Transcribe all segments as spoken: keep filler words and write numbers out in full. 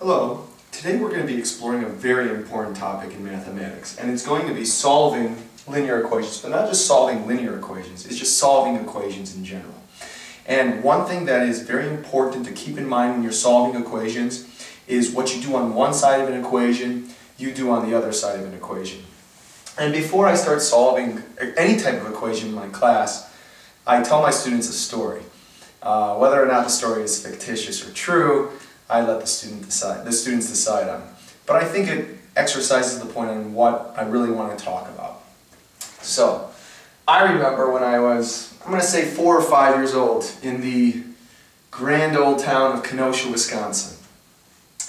Hello, today we're going to be exploring a very important topic in mathematics, and it's going to be solving linear equations, but not just solving linear equations, it's just solving equations in general. And one thing that is very important to keep in mind when you're solving equations is what you do on one side of an equation, you do on the other side of an equation. And before I start solving any type of equation in my class, I tell my students a story. Uh, whether or not the story is fictitious or true, I let the student decide, the students decide on. But I think it exercises the point on what I really want to talk about. So, I remember when I was, I'm going to say four or five years old, in the grand old town of Kenosha, Wisconsin.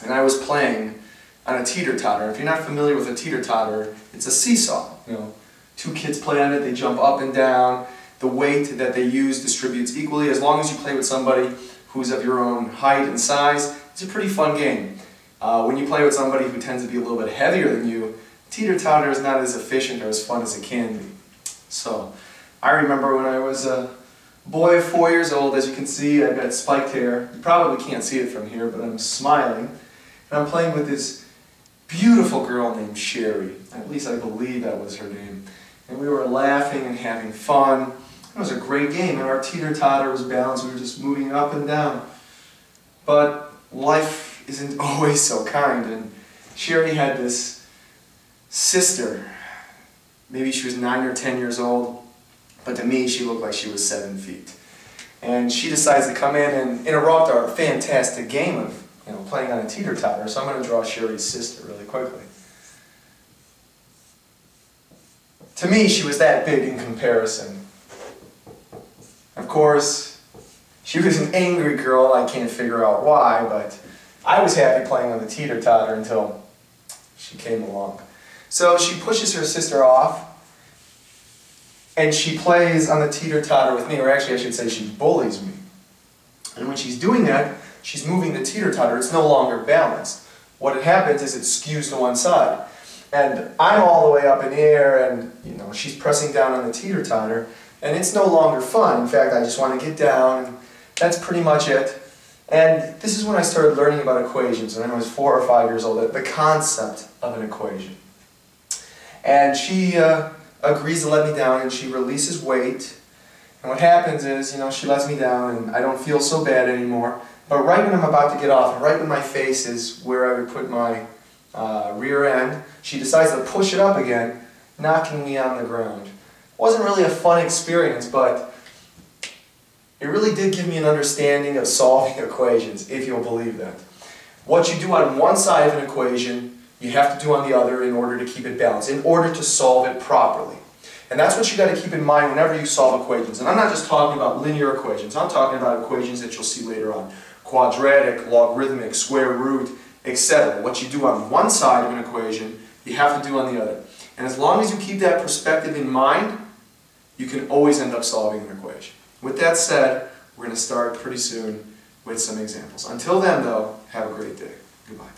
And I was playing on a teeter-totter. If you're not familiar with a teeter-totter, it's a seesaw. You know, two kids play on it, they jump up and down. The weight that they use distributes equally. As long as you play with somebody who's of your own height and size, it's a pretty fun game. Uh, when you play with somebody who tends to be a little bit heavier than you, teeter-totter is not as efficient or as fun as it can be. So, I remember when I was a boy of four years old, as you can see, I've got spiked hair. You probably can't see it from here, but I'm smiling. And I'm playing with this beautiful girl named Sherry. At least I believe that was her name. And we were laughing and having fun. It was a great game, and our teeter-totter was balanced. We were just moving up and down. But life isn't always so kind, and Sherry had this sister. Maybe she was nine or ten years old, but to me she looked like she was seven feet. And she decides to come in and interrupt our fantastic game of, you know, playing on a teeter-totter. So I'm going to draw Sherry's sister really quickly. To me, she was that big in comparison. Of course, she was an angry girl, I can't figure out why, but I was happy playing on the teeter-totter until she came along. So she pushes her sister off, and she plays on the teeter-totter with me, or actually I should say she bullies me. And when she's doing that, she's moving the teeter-totter, it's no longer balanced. What happens is it skews to one side. And I'm all the way up in the air, and you know, she's pressing down on the teeter-totter, and it's no longer fun. In fact, I just want to get down and that's pretty much it. And this is when I started learning about equations when I was four or five years old, the concept of an equation. And she uh, agrees to let me down, and she releases weight. And what happens is, you know, she lets me down and I don't feel so bad anymore. But right when I'm about to get off, right when my face is where I would put my uh, rear end, she decides to push it up again, knocking me on the ground. It wasn't really a fun experience, but it really did give me an understanding of solving equations, if you'll believe that. What you do on one side of an equation, you have to do on the other in order to keep it balanced, in order to solve it properly. And that's what you got to keep in mind whenever you solve equations. And I'm not just talking about linear equations. I'm talking about equations that you'll see later on. Quadratic, logarithmic, square root, et cetera. What you do on one side of an equation, you have to do on the other. And as long as you keep that perspective in mind, you can always end up solving an equation. With that said, we're going to start pretty soon with some examples. Until then, though, have a great day. Goodbye.